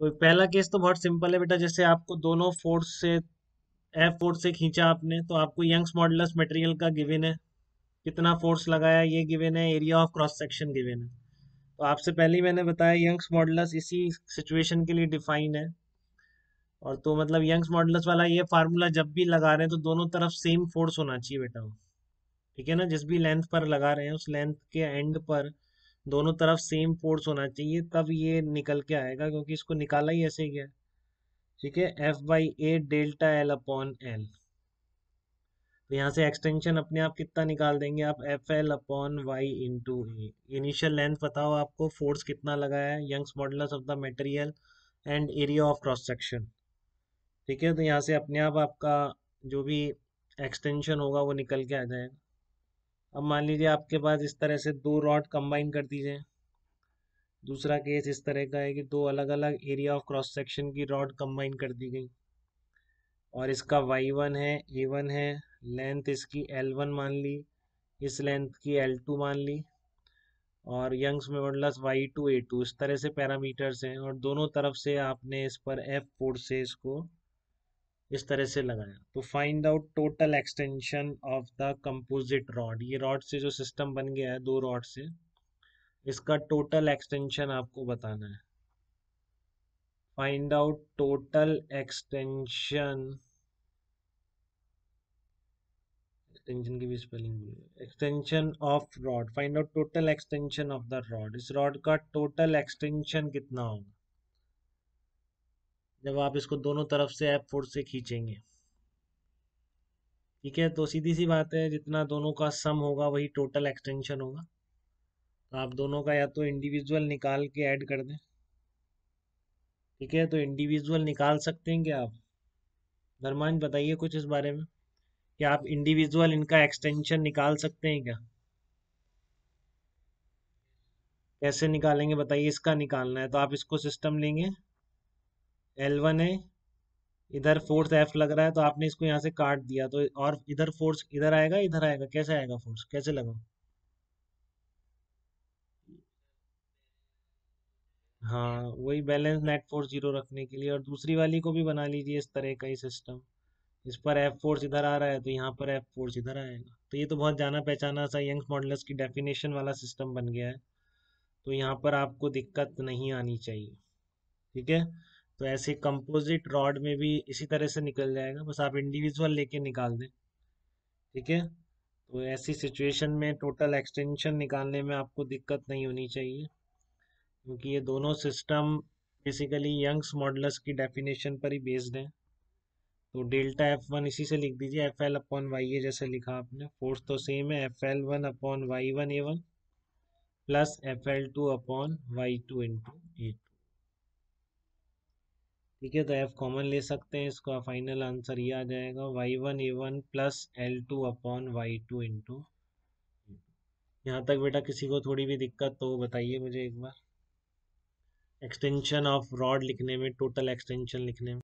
तो पहला केस तो बहुत सिंपल है बेटा, जैसे आपको दोनों फोर्स से एफ फोर्स से खींचा आपने, तो आपको यंग्स मॉडुलस मटेरियल का गिवन है, कितना फोर्स लगाया ये गिवन है, area of cross section given है। तो आपसे पहले ही मैंने बताया यंग्स मॉडुलस इसी सिचुएशन के लिए डिफाइन है, और तो मतलब यंग्स मॉडुलस वाला ये फार्मूला जब भी लगा रहे हैं तो दोनों तरफ सेम फोर्स होना चाहिए बेटा, ठीक है ना, जिस भी लेंथ पर लगा रहे हैं उस लेंथ के एंड पर दोनों तरफ सेम फोर्स होना चाहिए, तब ये निकल के आएगा, क्योंकि इसको निकाला ही ऐसे ही है, ठीक है, F by A delta L upon L। तो यहाँ से एक्सटेंशन अपने आप कितना निकाल देंगे आप, F L upon Y into A. Initial length बताओ आपको, फोर्स कितना लगाया है, Young's modulus of the material and area of cross section, ठीक है। तो यहाँ से अपने आप आपका जो भी एक्सटेंशन होगा वो निकल के आ जाएगा। अब मान लीजिए आपके पास इस तरह से दो रॉड कंबाइन कर दीजिए, दूसरा केस इस तरह का है कि दो अलग अलग एरिया ऑफ क्रॉस सेक्शन की रॉड कंबाइन कर दी गई, और इसका y1 है a1 है, लेंथ इसकी l1 मान ली, इस लेंथ की l2 मान ली, और यंग्स मॉडुलस y2 a2, इस तरह से पैरामीटर्स हैं, और दोनों तरफ से आपने इस पर f फोर्स से इसको इस तरह से लगाया। तो find out total extension of the composite rod, ये रॉड से जो सिस्टम बन गया है दो रॉड से, इसका टोटल एक्सटेंशन आपको बताना है। फाइंड आउट टोटल एक्सटेंशन की भी spelling, extension of rod, find out total extension of the rod, इस रॉड का टोटल एक्सटेंशन कितना होगा जब आप इसको दोनों तरफ से एफ फोर्स से खींचेंगे, ठीक है। तो सीधी सी बात है, जितना दोनों का सम होगा वही टोटल एक्सटेंशन होगा। तो आप दोनों का या तो इंडिविजुअल निकाल के ऐड कर दें, ठीक है। तो इंडिविजुअल निकाल सकते हैं क्या आप, धर्मान बताइए कुछ इस बारे में कि आप इंडिविजुअल इनका एक्सटेंशन निकाल सकते हैं क्या, कैसे निकालेंगे बताइए, इसका निकालना है। तो आप इसको सिस्टम लेंगे, L1 है, इधर फोर्स F लग रहा है, तो आपने इसको यहाँ से काट दिया, तो और इधर फोर्स इधर आएगा, इधर आएगा, कैसे आएगा फोर्स, कैसे लगा, हाँ वही बैलेंस नेट फोर्स जीरो रखने के लिए। और दूसरी वाली को भी बना लीजिए इस तरह का ही सिस्टम, इस पर F फोर्स इधर आ रहा है तो यहाँ पर F फोर्स इधर आएगा। तो ये तो बहुत जाना पहचाना सा यंग्स मॉडुलस की डेफिनेशन वाला सिस्टम बन गया है, तो यहाँ पर आपको दिक्कत नहीं आनी चाहिए, ठीक है। तो ऐसे कंपोजिट रॉड में भी इसी तरह से निकल जाएगा, बस आप इंडिविजुअल लेके निकाल दें, ठीक है। तो ऐसी सिचुएशन में टोटल एक्सटेंशन निकालने में आपको दिक्कत नहीं होनी चाहिए, क्योंकि ये दोनों सिस्टम बेसिकली यंग्स मॉडुलस की डेफिनेशन पर ही बेस्ड हैं। तो डेल्टा F1 इसी से लिख दीजिए, F L upon Y A जैसे लिखा आपने, फोर्स तो सेम है, F L one upon Y one A one plus F L two upon Y two into A two, ठीक है। तो F कॉमन ले सकते हैं, इसका फाइनल आंसर ये आ जाएगा y1 a1 plus l2 upon y2 into. यहाँ तक बेटा किसी को थोड़ी भी दिक्कत तो बताइए मुझे एक बार, एक्सटेंशन ऑफ रॉड लिखने में, टोटल एक्सटेंशन लिखने में।